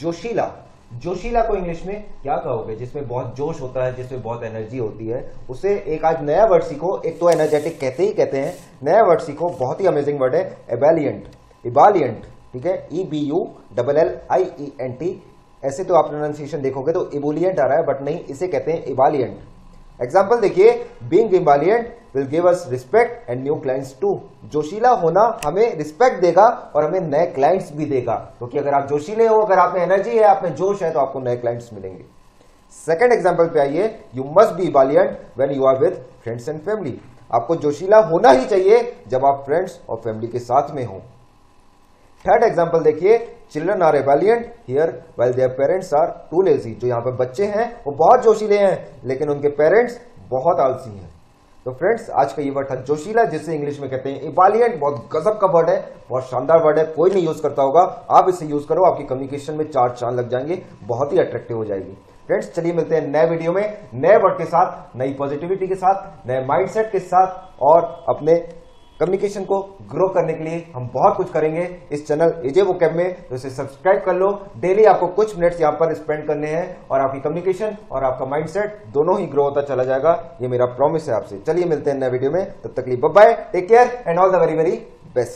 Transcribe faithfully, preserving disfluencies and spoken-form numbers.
जोशीला, जोशीला को इंग्लिश में क्या कहोगे? जिसमें बहुत जोश होता है, जिसमें बहुत एनर्जी होती है, उसे एक आज नया वर्ड सीखो। एक तो एनर्जेटिक कहते ही कहते हैं, नया वर्ड सीखो, बहुत ही अमेजिंग वर्ड है एबैलियंट। एबैलियंट, ठीक है, E B U double L I E N T. ऐसे तो आप प्रोनाउंसिएशन देखोगे तो एबुलियंट आ रहा है, बट नहीं, इसे कहते हैं एबैलियंट। एग्जाम्पल देखिए, being ebullient will give us respect and new clients too. जोशीला होना हमें रिस्पेक्ट देगा और हमें नए क्लाइंट्स भी देगा, क्योंकि तो अगर आप जोशीले हो, अगर आप में एनर्जी है, आप में जोश है, तो आपको नए क्लाइंट्स मिलेंगे। सेकंड एग्जाम्पल पे आइए, you must be ebullient when you are with friends and family. आपको जोशीला होना ही चाहिए जब आप फ्रेंड्स और फैमिली के साथ में हो। थर्ड एग्जाम्पल देखिए, children are ebullient here while their parents are too lazy. जो यहाँ पर बच्चे हैं वो बहुत जोशीले हैं, लेकिन उनके पेरेंट्स बहुत आलसी हैं। तो फ्रेंड्स, आज का ये वर्ड था जोशीला, जिसे इंग्लिश में कहते हैं एबैलियंट। बहुत गजब का वर्ड है, बहुत शानदार वर्ड है, कोई नहीं यूज करता होगा। आप इसे यूज करो, आपकी कम्युनिकेशन में चार चांद लग जाएंगे, बहुत ही अट्रैक्टिव हो जाएगी। फ्रेंड्स, चलिए मिलते हैं नए वीडियो में, नए वर्ड के साथ, नई पॉजिटिविटी के साथ, नए माइंडसेट के साथ, और अपने कम्युनिकेशन को ग्रो करने के लिए हम बहुत कुछ करेंगे इस चैनल एजे वोकैब में। तो इसे सब्सक्राइब कर लो। डेली आपको कुछ मिनट्स यहाँ पर स्पेंड करने हैं और आपकी कम्युनिकेशन और आपका माइंडसेट दोनों ही ग्रो होता चला जाएगा। ये मेरा प्रॉमिस है आपसे। चलिए मिलते हैं नए वीडियो में, तब तक के लिए bye bye, take care and all the very very best.